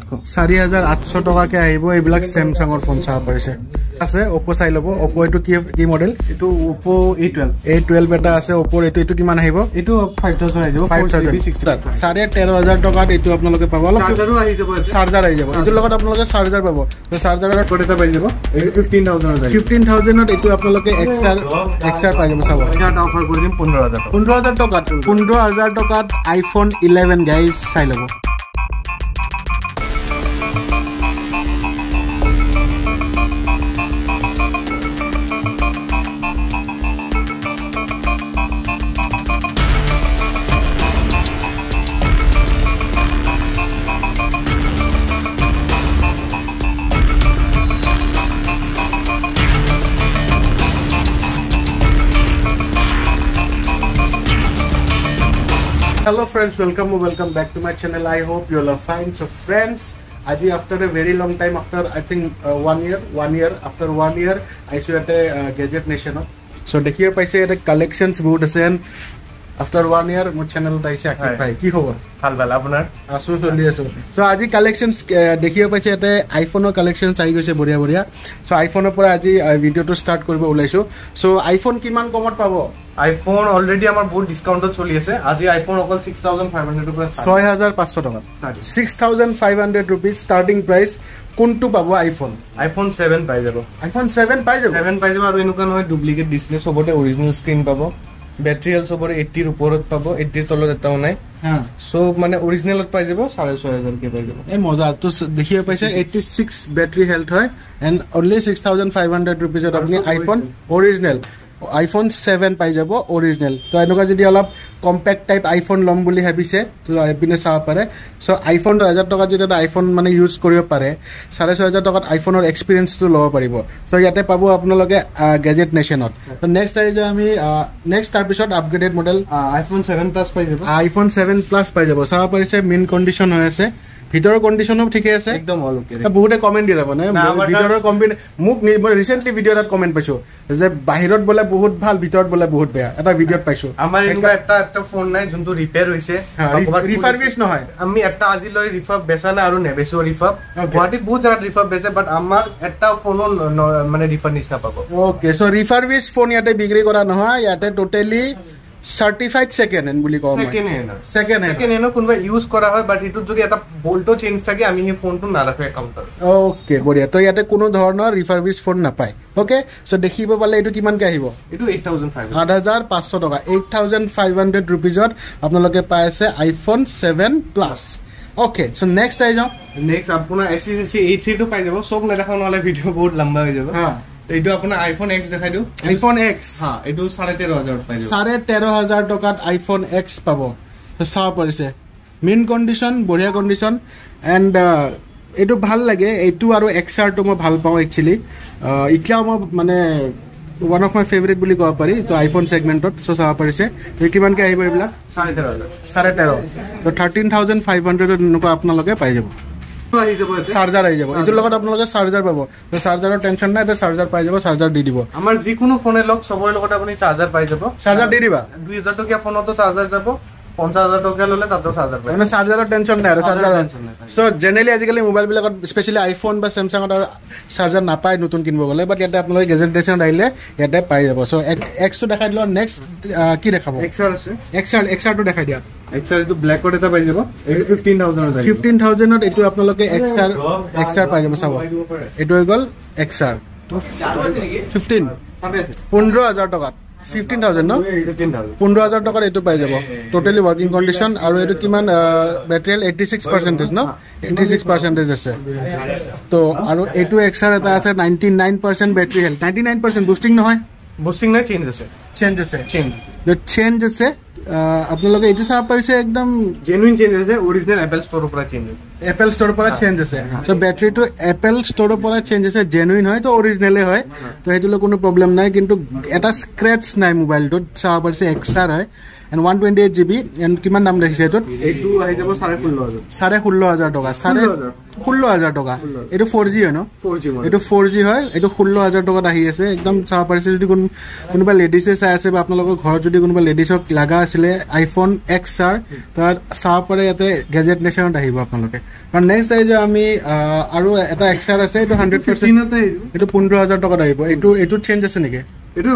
4800 के आइबो ए ब्लैक सैमसंग और फोन सा परिसे আছে Oppo চাই লব Oppo এটো কি মডেল এটো Oppo A12 A12 এটা আছে Oppo এটো এটো কিমান আহিব এটো 5000 আহি যাব 4GB 13000 টাকা এটো আপোনালোকে পাব চার্জারও আহি যাব চার্জার আহি যাব এটো লগত আপোনালোকে চার্জার পাব তো চার্জারৰ কোটেটা পাই যাব 15000 15000 এটো আপোনালোকে XR পাই যাব চাব এটা অফার কৰি দিম 15000 টাকা iPhone 11 গাইস চাই লব Hello friends, welcome back to my channel. I hope you all are fine. So friends, Aji after a very long time, after I think 1 year, after 1 year, I should at a Gadget Nation. So dekhiye paise a collections board asen. After 1 year, my channel is active. Hi. Ki hoba? Hal bala apnar. Asu choli asu. So aji collections dekhiye paise eta iPhone or collections ahi goise boria boria. So iPhone opor aji video to start koribo ulaisu. So iPhone kiman komot pabo? iPhone already amar bahut discount choli ase. Aji iPhone okol 6500 rupees. 6500 taka. 6500 rupees starting price. কোনটো পাবো iPhone 7 পাই যাব. iPhone 7 পাই যাব আৰু এনেকুৱা নহয় duplicate display সবতে original screen পাবো. Battery also for 80 rupees pabo 80 tolo detao nai ha so mane original lot pai jabo 6500 ke pai jabo ei moja to dekhiye paise 86 battery health hoy and only 6500 rupees apni iPhone original iPhone 7 pai jabo original to enuka jodi alap compact type iPhone lom boli habise to apine sa pare so iPhone 2000 taka jodi ta iPhone mane use koribo pare 6500 taka iPhone or experience to lobo paribo so yate pabo apnaloge Gadget Nation so next I je ami next episode upgraded model iPhone 7 plus pai jabo iPhone 7 plus pai jabo sa parise min condition hoy ase ভিতৰৰ কন্ডিশনও ঠিকে আছে একদম all ওকে বহুত comment দিরা বনে ভিতৰৰ comment মুক recently ভিডিঅ' এটা কমেন্ট পাইছো যে বাহিৰত বলে বহুত ভাল ভিতৰত বলে বহুত বেয়া এটা ভিডিঅ'ত পাইছো আমাৰ এটা ফোন নাই যোনটো ৰিপেয়াৰ হৈছে ৰিফাৰবিশ নহয় আমি এটা আজি লৈ ৰিফাব বেচা না আৰু নেবেছো ৰিফাব গুৱাহাটী বহুত জায়গা ৰিফাব বেচে বাট আমাৰ এটা ফোন মানে ৰিফাৰনিছ না পাব ওকে সো ৰিফাৰবিশ ফোন ইয়াতে বিক্ৰী কৰা নহয় ইয়াতে টোটালি certified second hand বুলি কও মই second hand কোনবা ইউজ কৰা হয় বাট ইটো যদি এটা ভোল্টো চেঞ্জ থাকে আমি এই ফোনটো না ৰাখে কাউন্টাৰ ওকে বঢ়িয়া তো ইয়াতে কোনো ধৰণৰ ৰিফাৰবিশ ফোন না পায় ওকে সো দেখিব পালে ইটো কিমান কে আহিব ইটো 8500 টাকা 8500 rupeesত আপোনালোকে পাই আছে iPhone 7 plus okay so next আই যাও নেক্সট আপোনা HTC টো পাই যাব সব নেদেখাও নহলে ভিডিও বহুত লম্বা হৈ যাব হ্যাঁ এইটো আপোনাৰ iPhone X দেখাই দিও iPhone X হ্যাঁ এইটো 13500 পাই যাব 13500 টকাত iPhone X পাবো তো সা পৰিছে মেইন কন্ডিশন বঢ়িয়া কন্ডিশন এন্ড এইটো ভাল লাগে এইটো আৰু XR টো মই ভাল পাওঁ একচুয়ালি ইকলা মই মানে one of my favorite বুলি কোৱা পাৰি তো iPhone সেগমেন্টত সো সা পৰিছে কিমান কে আহিব এইবিলাক 13500 তো 13500 নক আপোনালোকে পাই যাব চার্জার আই যাব এটো লগত আপোনালোকে চার্জার পাবো তো চার্জারৰ টেনচন নাই এটা চার্জার পাই যাব চার্জার দি দিব আমাৰ যি কোনো ফোনে লক সবৰ লগত আপুনি চার্জার পাই যাব চার্জার দি দিবা 2000 টকা ফোনত চার্জার যাব 50000 টকা ললে তাতো চার্জার পাই মানে চার্জারৰ টেনচন নাই আৰু চার্জার সো জেনেৰেলি আজিকালি মোবাইল বিলাকত স্পেশালি আইফোন বা স্যামসাং ৰ চার্জার নাপায় নতুন কিনব গলে বাট ইয়াতে আপোনালোকে গেজেট টেনচন আইলে ইয়াতে পাই যাব সো এক্স টো দেখাই দিলো নেক্সট কি দেখাবো এক্সআর আছে এক্সআর টো দেখাই দিয়া XR এটো ব্ল্যাক কোড এটা পাই যাব 15000 আছে 15000 এটো আপোনালোকে XR পাই যাব চাব এটো হৈ গল XR তো 15000 টাকা 15000 ন 15000 টাকা এটো পাই যাব টোটালি ওয়ার্কিং কন্ডিশন আৰু এটো কিমান ব্যাটারি 86% ন 86% আছে তো আৰু এটো XR এটা আছে 99% ব্যাটারি হেলথ 99% বুস্টিং নহয় বুস্টিং না চেঞ্জ আছে দ্য চেঞ্জ আছে আপোনালোকে এটো সাপ পৰিছে একদম জেনুইন চেঞ্জ আছে অরিজিনাল Apple Store পৰা চেঞ্জ আছে সো ব্যাটারিটো Apple Store পৰা চেঞ্জ আছে জেনুইন হয় তো অরিজিনালে হয় তো হেতুলে কোনো প্রবলেম নাই কিন্তু এটা স্ক্র্যাচ নাই মোবাইলটোত সাপ পৰিছে XR হয় and 128GB and কিমান দাম ৰাখিছে এটো এটো আহি যাব 16500 টকা 16500 টকা এটো 4G হয় ন 4G এটো 4G হয় এটো 16500 টকাত আহি আছে একদম সাপ পৰিছে যদি কোনোবা লেডিসে চাই আছে বা আপোনালোকৰ ঘৰত যদি কোনোবা লেডিসক লাগা আছিলে iPhone XR তাৰ সাপ পৰে ইয়াতে Gadget Nation আহিব আপোনালোকে And next size ami aru eta extra ase 100% te etu 15000 taka daibo etu change ase nike etu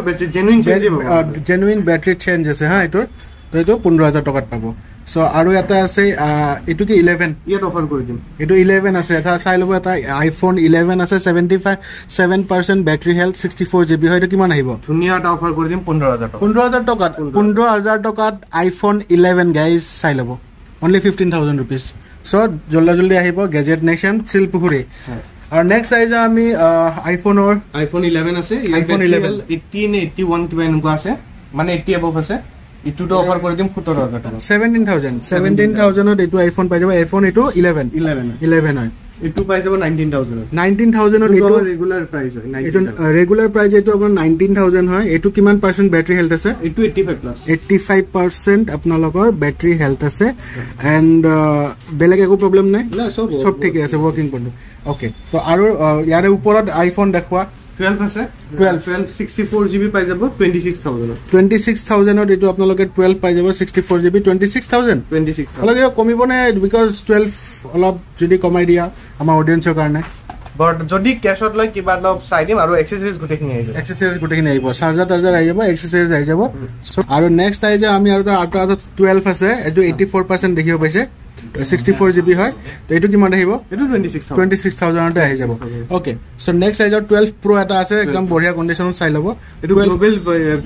genuine battery change ase ha etu to etu 15000 taka pabo so aru eta ase etu ki 11 yet offer kori dim etu 11 ase eta sailobo eta iPhone 11 ase 7% battery health 64 GB hoy etu kiman aibo dunia ta offer kori dim 15000 taka iPhone 11 guys sailobo only 15,000 rupees. So joldi ahibo Gadget Nation Silpukuri. Our next size ami iPhone 11 ase iPhone 11 1881 ka ase mane 80 above ase etu to offer kori dim 17000 taka 17000 ot etu iPhone pai jabo iPhone etu 11 hoy etu pai jabo 19000 ot etu regular price hoy regular price etu apon 19000 hoy etu kiman percent battery health ase etu 85% apna logor battery health ase and belage ko problem nai na sob thik ase working kono okay to aru yare uporot iPhone dekhwa 12 ase 12 64 GB pai jabo 26000 ot etu apna loge 12 pai jabo 64 GB 26000 lage komi bone because 12 অলপ যদি কমাই দিয়া আমার অডিয়েন্সৰ কাৰণে but যদি ক্যাশত লৈ কিবা অলপ সাইডিম আৰু এক্সেসরিজ গুটেক নি আইব চাৰ্জাৰ টাৰ্জাৰ আই যাব এক্সেসরিজ আই যাব আৰু নেক্সট আই যে আমি আৰু 12 আছে এটো 84% দেখিও পাইছে 64 GB হয় তো এটো কিমান আহিব এটো 26000 টা আহি যাব ওকে সো নেক্সট আই যে 12 প্রো এটা আছে একদম বঢ়িয়া কন্ডিশনত চাই লব এটো গ্লোবাল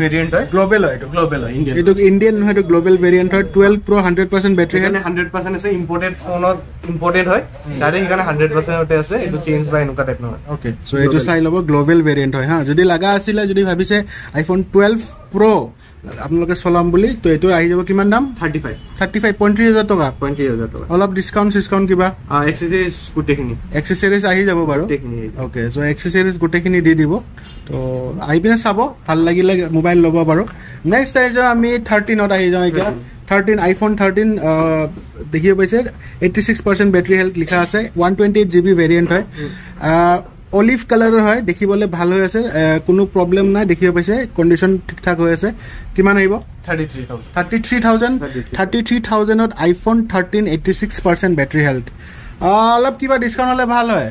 ভেৰিয়েন্ট হয় গ্লোবাল হয় ইন্ডিয়ান এটো ইন্ডিয়ান হয় এটো গ্লোবাল ভেৰিয়েন্ট হয় 12 প্রো 100% ব্যাটারি হয় 100% আছে ইম্পোর্টেড ফোনত ইম্পোর্টেড হয় ডাইরেক্ট এখানে 100% ওতে আছে এটো চেঞ্জ বাই নকা টাইপ নহয় ওকে সো এটো চাই লব গ্লোবাল ভেৰিয়েন্ট হয় হ্যাঁ যদি লাগা আছিলা যদি ভাবিছে আইফোন 12 প্রো আপনাদের সলাম বলি তো এটো আই যাব কিমান দাম 35.3000 টাকা 35000 টাকা অলপ ডিসকাউন্ট কিবা এক্সেসরিজ গুটেখিনি আহি যাব বাৰু ওকে সো এক্সেসরিজ গুটেখিনি দি দিব তো আইপিনে চাবো ভাল লাগিলে মোবাইল লব বাৰু নেক্সট আই যাব আমি 13 অত আহি যাও এটা 13 iPhone 13 দেখিও পাইছে 86% ব্যাটারি হেলথ লিখা আছে 128 GB ভেৰিয়েন্ট হয় অলিভ কালাৰ হয় দেখিবলৈ ভাল হৈ আছে কোনো প্ৰবলেম নাই দেখিও পাইছে কন্ডিশন ঠিকঠাক হৈ আছে কিমান আহিব 33000 ত iPhone 13 86% ব্যাটারি হেলথ অলপ কিবা ডিসকাউন্ট হলে ভাল হয়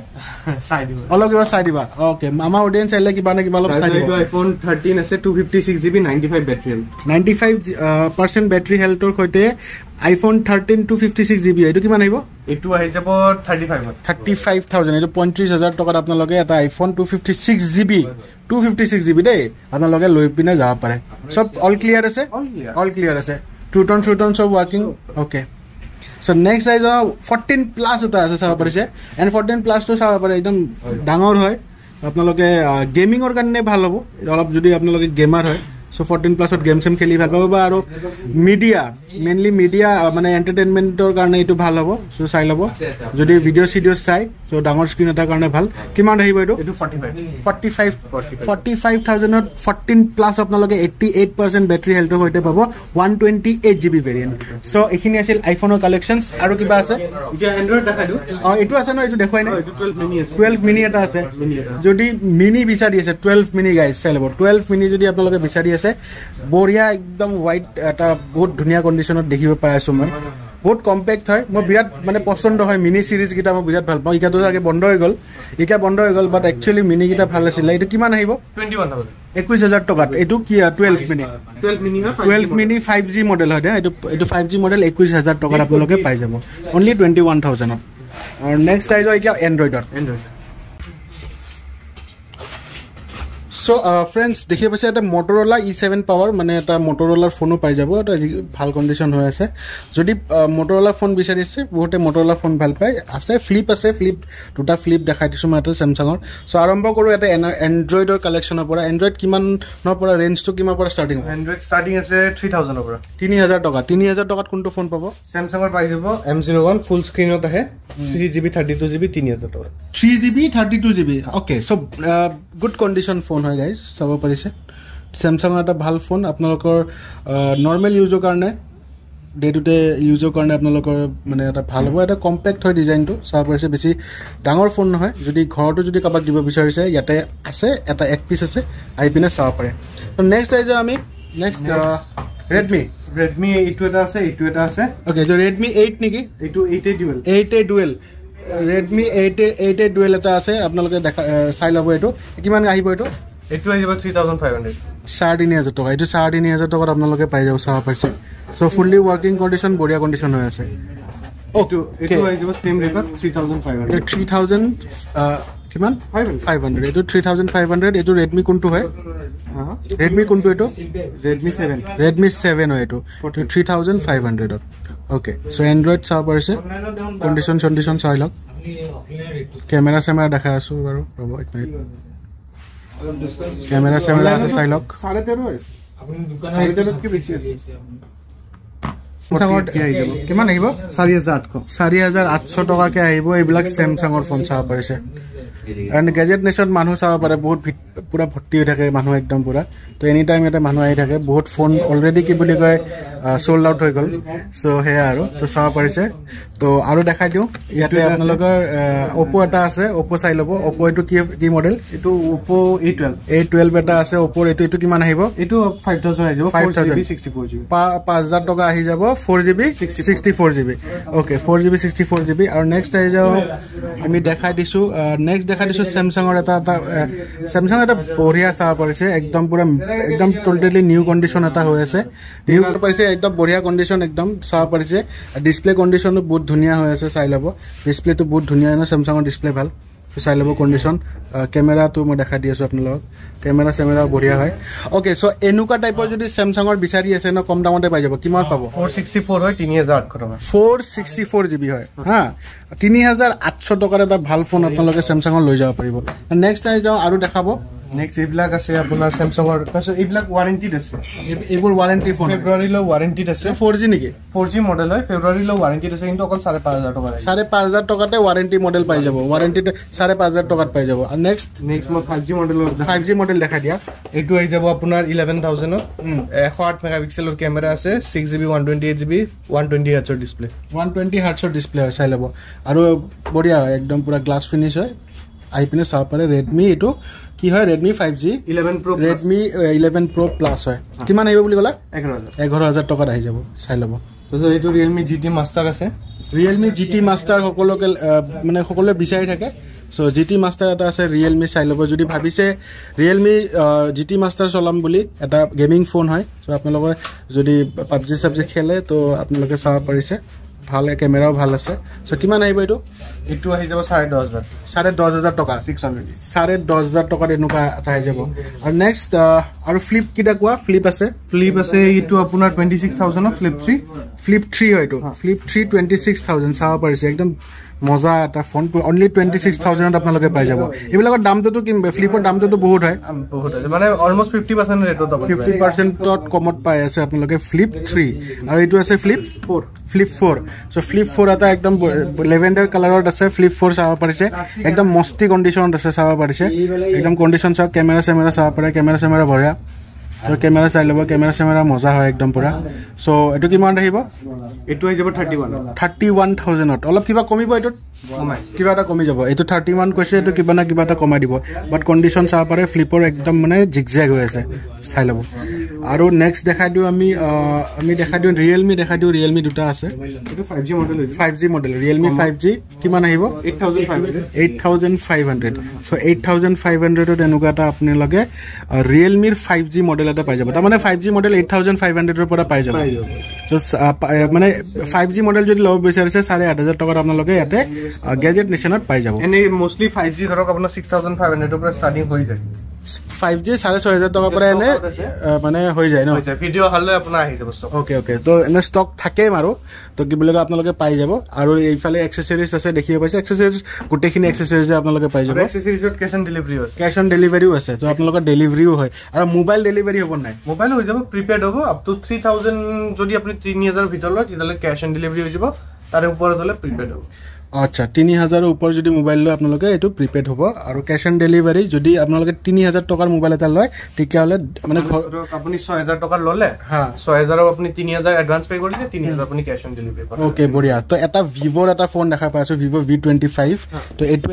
চাই দিবা অলপ কিবা চাই দিবা ওকে আমাৰ অডিয়েন্স এলে কিবা না কিবা অলপ চাই দিবা iPhone 13 আছে 256 GB 95 ব্যাটারি হেলথ 95% ব্যাটারি হেলথৰ হৈতে iPhone 13 256 GB এটো কিমান আহিব এটো আহি যাব 35000 এটো 35000 টাকাত আপোনা লগে এটা iPhone 256 GB 256 GB দে আপোনা লগে লৈ পিনে যাব পাৰে সব অল ক্লিয়াৰ আছে টু টন সব working okay so next size 14 plus eta ase sab pare and 14 plus to sab pare ekdom dangor hoy apnaloge gaming or karone bhal hobo olop jodi apnaloge gamer hoy so 14 plus ot game sem kheli bhal pabo ba aro media mainly media mane entertainment or karone etu bhal hobo so sai lobo jodi video sai so dangor screen eta karone bhal kiman ahibo etu 45000 ot 14 plus apnaloge 88% battery health hoite pabo 128 GB variant so ekhini asil iPhone or collections aro kiba ase eta Android dekhai do etu ase no etu dekhai na 12 mini eta ase jodi mini bichari ase 12 mini guys sai lobo 12 mini jodi apnaloge bichari ase বঢ়িয়া একদম white এটা বহুত ধুনিয়া কন্ডিশনত দেখিব পাই আছো মই বহুত compact হয় মই বিরাট মানে পছন্দ হয় মিনি সিরিজ গিটা মই বিরাট ভাল পাও ইকা তো আগে বন্ধ হৈ গল বাট একচুয়ালি মিনি গিটা ভাল আছিল এটা কিমান আহিব 21000 টাকা এটো কি 12 মিনি 5G মডেল হয় এটো 5G মডেল 21000 টাকা আপোনালোকে পাই যাব অনলি 21000 আৰু নেক্সট সাইজ হয় কি Android so friends dekhiye paise eta Motorola E7 Power mane eta Motorola phone pai jabo eta bhal condition hoy ase jodi Motorola phone bicharise bohote Motorola phone bhal pai ase flip tuta flip dekhai disu matra Samsung or so arambho koru eta Android or collection opora Android kiman no pora range to kiman pora starting Android starting ase 3000 opora 3000 taka kunto phone pabo Samsung or pai jabo M01 full screen ot ahe 3GB 32GB 3000 taka 3GB 32GB okay so good condition phone হয় guys সব পরিছে Samsung এটা ভাল phone আপোনালোকৰ normal ইউজৰ কাৰণে day to day ইউজৰ কাৰণে আপোনালোকৰ মানে এটা ভাল হ'ব এটা কম্প্যাক্ট হয় ডিজাইনটো সব পরিছে বেছি ডাঙৰ ফোন নহয় যদি ঘৰটো যদি কাবাক দিব বিচাৰিছে ইয়াতে আছে এটা এক পিস আছে আইপিনে সব পাৰে তো নেক্সট আইজে আমি Next, Redmi. Redmi A12. Okay, so Redmi 8 niki? A2 8A dual. 8A dual. Redmi 8A dual eta ase apnaloke dekha sai labo eto. Kiman ahibo eto? Eto ahibo 3500. 3500 taka. Eto 3500 taka apnaloke pai jabo 100%. So fully working condition, bodia condition hoy ase. Okay. Eto ahibo same rate 3500. 3500. Eto 3500. Eto Redmi kuntu hoy? Redmi kuntu eto? Redmi 7. Redmi 7 hoy eto. 3500. Okay, so Android server is condition silog. Camera dekha asu baru. Robo 1 minute. Camera ase silog. 13.5 is. Apni dukanar eto ki bechi ase. What kya aibo? Kiman aibo? 3800. 3800 taka ke aibo. Ei bilak Samsung or phone sa parise. And Gadget Nation manu sa pare bahut pura bhorti thake manu ekdom pura. To any time eta manu ai thake bahut phone already ki boli koy sold out hoy gol. So he aro to sa parise. To aro dekhai diu yate apnalokor Oppo eta ase. Oppo sai lobo. Oppo etu ki model? Etu Oppo A12. A12 eta ase. Oppo etu kiman aibo? Etu 5000 aibo. 4GB 64GB. 5000 taka ahi jabo. 4GB 64GB. Okay, 4GB 64GB. Our next is ami dekhai disu. Next dekha disu Samsung or Samsung eta boria sa parise ekdom pura ekdom totally new condition eta hoy ase. New parise ekdom boria condition ekdom sa parise. Display condition to bahut dhuniya hoy ase sai labo. Display to bahut dhuniya na Samsung display bhal. So I condition camera to modakha diasu apnalok camera boria hoy. Okay, so enuka type jodi Samsung or bisari ase na kom damote pai jabo kimar pabo? 464 hoy 3800 taka. 464 GB hoy ha 3800 taka eta bhal phone apnaloke Samsung loi jabo paribo. Next I jao aru dekhabo. Next evlak ase apnar Samsung or taso evlak warranty ase ebor warranty phone February lo warranty ase 4G niki 4G model hoy February lo warranty ase kintu okol 5500 taka 5500 taka te warranty model pai jabo warranty 5500 taka pai jabo. And next mo 5G model dekha dia etu ai jabo apnar 11000 or 108 megapixel or camera ase 6GB 128GB 120Hz display 120Hz display sai labo aru boria ekdom pura glass finish hoy आईपीने सापरे Redmi एटो की है Redmi 5G 11 Pro Plus. Redmi 11 Pro Plus है किमान आइबो বুলি কলা 11000 টাকা আহি যাব চাই লব তো এইটো Realme GT Master আছে Realme GT Master সকলকে মানে সকলে বিচাৰি থাকে সো GT Master এটা আছে Realme চাই লব যদি ভাবিছে Realme GT Master চলাম বুলি এটা গেমিং ফোন হয় সো আপোনালোকে যদি PUBG সবজে খেলে তো আপোনালোকে চাব পাৰিছে ভালে ক্যামেরাও ভালো আছে সো কিমান আইব এটো এটো আহি যাব 10500 10500 টাকা 600 10500 টাকা এনুকা আহি যাব. আর নেক্সট আর ফ্লিপ কিটা কোয়া ফ্লিপ আছে এটো আপোনাৰ 26000 অ ফ্লিপ 3 হয় এটো ফ্লিপ 3 26000 চাও পৰিছে একদম মজা এটা ফোন অনলি 26000 আপোনালোকে পাই যাব. এবিলাকৰ দামটো তো কিমবে ফ্লিপৰ দামটো তো বহুত হয় মানে অলমোস্ট 50% ৰেটত দাম 50% তত কমত পাই আছে আপোনালোকে ফ্লিপ 3 আৰু এটো আছে flip 4. So flip 4 ata ekdom lavender color ase flip 4 sawa parise ekdom mosti condition ase sawa parise ekdom condition sa camera sawa pare camera bhorya so camera sai lobo camera moja hoy ekdom pura. So etu kiman rahibo etu hoy jabo 31000 ot olop kiba komibo etu komai kiba ta komi jabo etu 31 koise etu kiba na komai dibo but condition sawa pare flipor ekdom mane zigzag hoy ase sai lobo. Aru next dekha diu ami dekha diu Realme duta ase etu 5G model Realme 5G kiman ahibo 8500. So 8500 ot enuka ta apne lage Realme 5G model এটা পাই যাব মানে 5G model 8500 এর পড়া পাই যাব just মানে 5G model যদি লও বিচাৰিছে 8500 টকাৰ আপোনালোকে ইয়াতে গ্যাজেট নেশনত পাই যাব এনে মোস্টলি 5G ধৰক আপোনাৰ 6500 পৰা স্টার্টিং হৈ যায় 5G 6500 টকাৰ পৰা এনে মানে হৈ যায় ন ভিডিও হলে আপোনাৰ আহি যাব স্টক. ওকে তো এনে স্টক থাকে মাৰো তো কি বুলিগা আপোনালোকে পাই যাব আৰু এইফালে এক্সেসৰিজ আছে দেখিয়ে পাইছে এক্সেসৰিজ গুটেখিনি এক্সেসৰিজ আপোনালোকে পাই যাব এক্সেসৰিজত ক্যাশ অন ডেলিভারিও আছে তো আপোনালোকৰ ডেলিভারিও হয় আৰু মোবাইল ডেলিভারি হ'ব নাই মোবাইল হৈ যাব প্রিপেড হ'ব আপ টু 3000 যদি আপুনি 3000 ভিতৰ লয় তেতিয়ালে ক্যাশ অন ডেলিভারি হৈ যাব তাৰ ওপৰত হ'লে প্রিপেড হ'ব. আচ্ছা 3000 উপর যদি মোবাইল লয় আপোনালোকে এটো প্রিপেড হ'ব আৰু ক্যাশ অন ডেলিভারি যদি আপোনালোকে 3000 টকাৰ মোবাইল এটা লয় ঠিক হলে মানে আপুনি 6000 টকাৰ ললে হ্যাঁ 6000 আপুনি 3000 অ্যাডভান্স পে কৰিলে 3000 আপুনি ক্যাশ অন ডেলিভারি পাব. ওকে বঢ়িয়া তো এটা Vivo এটা ফোন দেখা পাইছো Vivo V25 তো এটো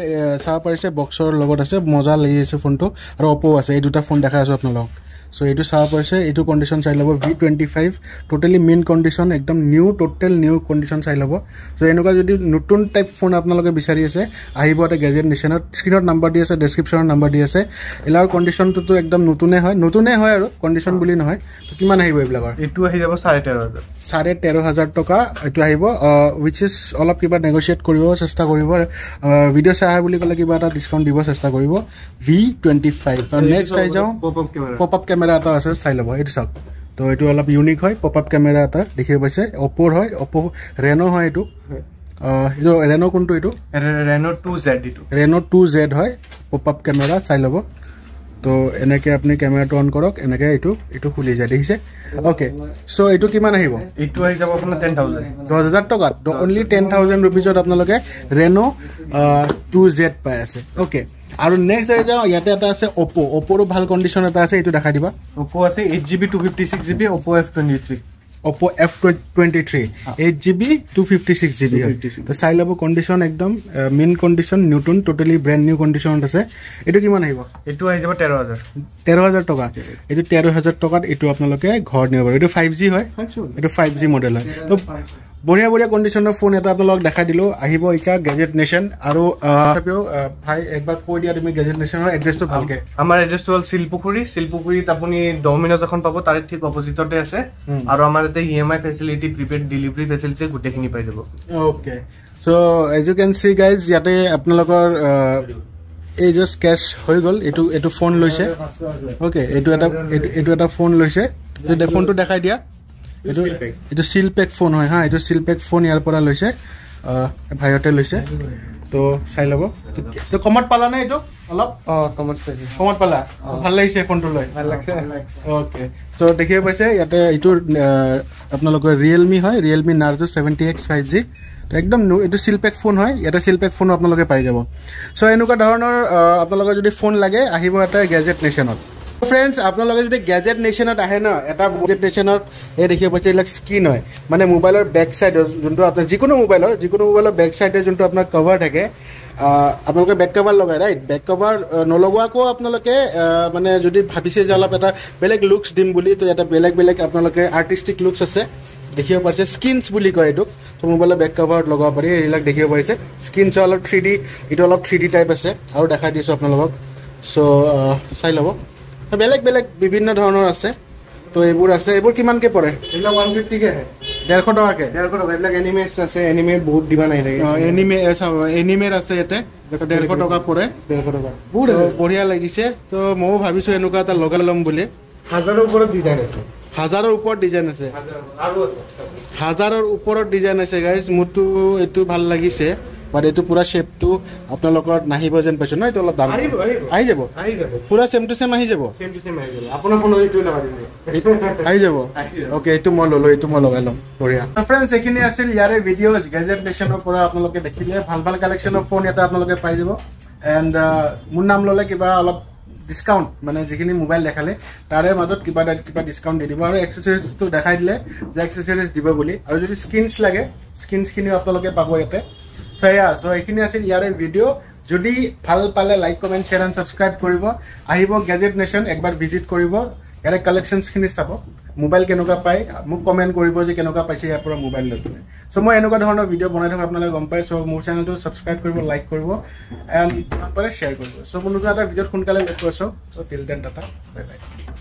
চাও পৰিছে বক্সৰ লগত আছে মজা লাগি আছে ফোনটো আৰু Oppo আছে এই দুটা ফোন দেখা আছে আপোনালোক. So etu saha paise etu condition sai labo V25 totally mean condition ekdom new total new condition sai labo. So enoka jodi notun type phone apnaloke bisari ase aibo eta Gadget Nation screener number di ase description number di ase elar condition to ekdom notune hoy aru condition buli no hoy to kiman aibo eblagor etu ahi jabo 13500 taka etu aibo which is all of kiba negotiate koribo chesta koribo video saha buli kole kiba eta discount dibo chesta koribo V25 and next I jao pop up camera ata ase sai labo etu sak to etu all of unique hoy pop up camera ata dikhi paise Oppo hoy Oppo Reno hoy etu Reno kunto etu Reno 2Z hoy pop up camera sai labo तो এনেকে আপনি ক্যামেরাটা on করক এনেকে এটু এটু খুলি যায় দেখিছে ওকে সো এটু কিমান আহিব এটু আহি যাব আপনা 10000 টাকা only 10000 rupees ত আপোনালোকে Reno 2Z পাই আছে ওকে আৰু নেক্সট আহি যাও ইয়াতে এটা আছে Oppo Oppo ভাল কন্ডিশন এটা আছে এটু দেখা দিবা Oppo আছে 8GB 256GB Oppo F23 Oppo F23 8GB 256GB तो साइलाबो कंडीशन एकदम मेन कंडीशन न्यूटन टोटली ब्रांड न्यू कंडीशन আছে এটো কিমান আইব এটো আই যাব 13000 টাকা এটো 13000 টাকা এটো আপোনালোকে ঘর নিব এটো 5G হয় এটো 5G মডেল হয় তো বঢ়িয়া বঢ়িয়া কন্ডিশনৰ ফোন এটা আপোনালোক দেখা দিলো আহিব ইকা Gadget Nation আৰু তপিও ভাই একবাৰ কৈ দিয়া তুমি Gadget Nationৰ এড্ৰেছটো ভালকে আমাৰ এড্ৰেছটো হ'ল শিলপুখুৰীত আপুনি ডমিনোজ এখন পাব তাৰ ঠিক অপজিটতে আছে আৰু আমাৰতে EMI facility prepaid delivery facility গুটেখিনি পাই যাব okay so as you can see guys ইয়াতে আপোনালোকৰ এই জাস্ট ক্যাশ হৈ গল এটু এটু ফোন লৈছে ওকে এটু এটা ফোন লৈছে এই ফোনটো দেখাই দিয়া It is seal pack phone, huh? It is seal pack phone. Yarpora loise, bhai hotel loise. So, sai labo. So, command pala na ito? Alap? Oh, command pala. Bhalai se phone to loi. Okay. So, dekhiye paise yate ito apna logo Realme hoy, Realme Narzo 70X 5G. একদম no এটো seal pack phone হয় এটা seal pack phone আপোনালোকে পাই যাব so এনুকা ধৰণৰ আপোনালোকে যদি ফোন লাগে আহিব এটা Gadget Nationত Friends, আপনারা যদি Gadget Nation আহে না এটা Gadget Nation এই দেখিয়ে পাইছে লাগ স্ক্রিন হয় মানে মোবাইলৰ ব্যাক সাইড যোনটো আপনা যিকোনো মোবাইলৰ ব্যাক সাইডে যোনটো আপনা কভার থাকে আপোনালোকে ব্যাক কভার লগায় রাইট ব্যাক কভার নলগোৱাকো আপোনালোকে মানে যদি ভাবিছে যে অলপ এটা বেলেগ লুকস দিম বুলি তো এটা বেলেগ আপোনালোকে আৰ্টিস্টিক লুকস আছে দেখিয়ে পাইছে স্কিনস বুলি কয় এটো তো মোবাইলৰ ব্যাক কভার লগাব পাৰি এইলাক দেখিয়ে পাইছে স্কিনস অলপ 3D এটা অলপ 3D টাইপ আছে আৰু দেখাই দিছো আপোনালোকক সো চাই লব বেলেগ বিভিন্ন ধৰণৰ আছে তো এবোৰ আছে এবোৰ কিমান কে পৰে এলা 150 কে 150 টকা কে 150 টকা এবিলাক এনিমেস আছে এনিমে বহুত দিবা নাই লাগে এনিমে এনিমেৰ আছে এতে 150 টকা পৰে 150 টকা বহুত বঢ়িয়া লাগিছে তো মই ভাবিছো এনেকুৱা এটা লগা লম বুলি 1000 ওপৰত ডিজাইন আছে 1000 ওপৰত ডিজাইন আছে 1000 ওপৰত ডিজাইন আছে গাইস মুতু এটো ভাল লাগিছে but etu pura shape tu apna lokor nahi bojan pachon na etu olop dam ahi jabo pura same to same ahi jabo apna phone etu lagai ahi jabo okay etu mo lo galom poria friends ekini asil yare videos Gadget Nation pura apna loke dekhile bhal collection of phone eta apna loke pai jabo and mun naam lole kiba olop discount মানে যেখিনি mobile দেখালে তারে মাদত কিবা discount দি দিব আৰু accessories তো দেখাই দিলে যে এক্সেসরিজ দিব বুলি আৰু যদি স্কিনস লাগে স্কিনস খিনি আপোনালোকে পাব ইয়াতে So yeah, so ekini asil yare video jodi phal pale like comment share and subscribe koribo ahibo Gadget Nation ekbar visit koribo yare collections khini sabo mobile kenuka pai mu comment koribo je kenuka paise yar pura mobile lotune so moi enuka dhoroner video banai thak apnale gom pai so mur channel to subscribe koribo like koribo and apnale share koribo so bonuga eta video khonkale let korso so till then tata bye bye